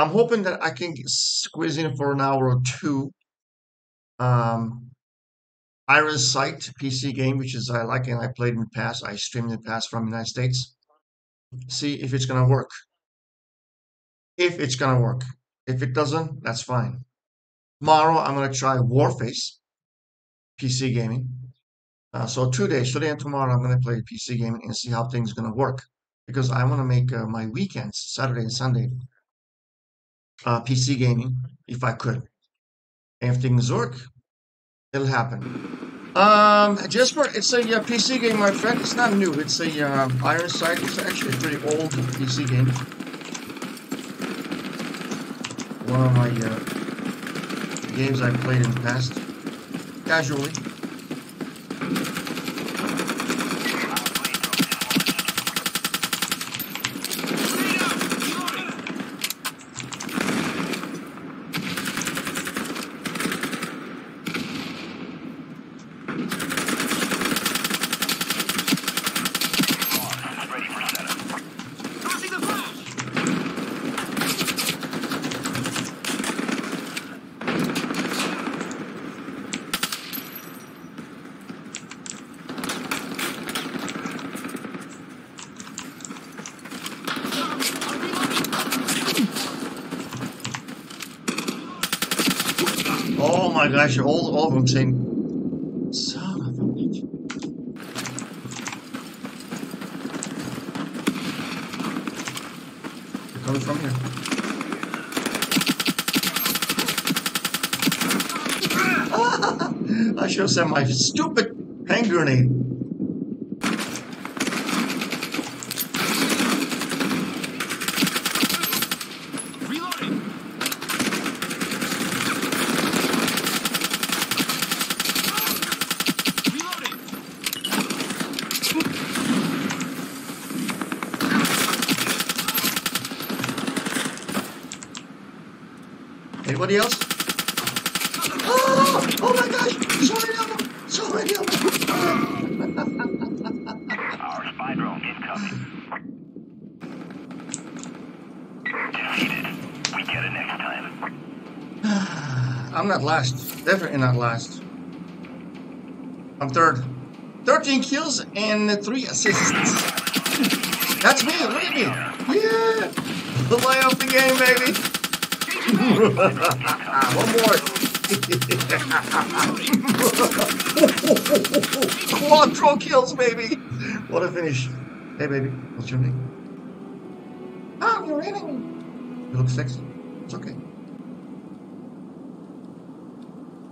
I'm hoping that I can squeeze in for an hour or two IronSight PC game, which is I like and I played in the past. I streamed in the past from the United States. See if it's gonna work. If it's gonna work. If it doesn't, that's fine. Tomorrow I'm gonna try Warface PC gaming. So 2 days, today and tomorrow, I'm gonna play PC gaming and see how things gonna work, because I wanna make my weekends, Saturday and Sunday, PC gaming if I could. And if things work, it'll happen. Jasper, it's a PC game, my friend. It's not new. It's a IronSight. It's actually a pretty old PC game. One of my games I played in the past, casually. Oh my gosh, all of them saying, son of a bitch. They're coming from here. I should have sent my stupid hand grenade. Anybody else? Oh, oh my gosh! So many of them! Our spy drone incoming. Defeated. We get it next time. I'm not last. Definitely not last. I'm third. 13 kills and 3 assists. That's me! Look at me! Yeah! The play of the game, baby! One more. Quadro kills, baby. What a finish. Hey, baby. What's your name? I'm your enemy. You look sexy. It's okay.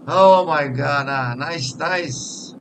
Oh, my God. Ah, nice, nice.